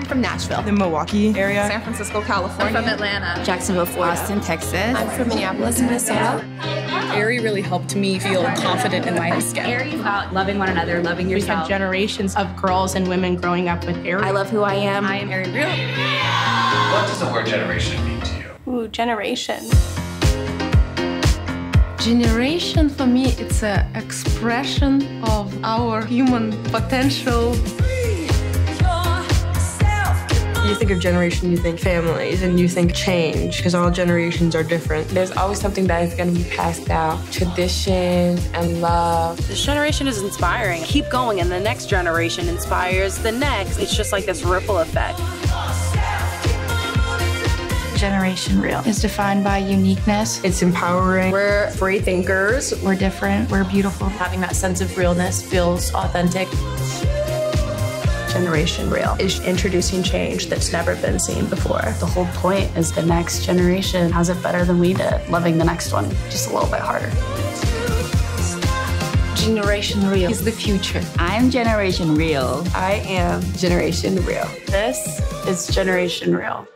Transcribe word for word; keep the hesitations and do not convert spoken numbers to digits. I'm from Nashville. The Milwaukee area. San Francisco, California. I'm from Atlanta. Jacksonville, Florida. Austin, Texas. I'm from Minneapolis, Minnesota. Aerie really helped me feel confident in my skin. Aerie is about loving one another, loving yourself. We had generations of girls and women growing up with Aerie. I love who I am. I am Aerie Real. What does the word generation mean to you? Ooh, generation. Generation, for me, it's an expression of our human potential. You think of generation, you think families, and you think change, because all generations are different. There's always something that is going to be passed down, traditions and love. This generation is inspiring. Keep going, and the next generation inspires the next. It's just like this ripple effect. Generation Real is defined by uniqueness. It's empowering. We're free thinkers. We're different. We're beautiful. Having that sense of realness feels authentic. Generation Real is introducing change that's never been seen before. The whole point is the next generation has it better than we did. Loving the next one just a little bit harder. Generation Real is the future. I'm Generation Real. I am Generation Real. This is Generation Real.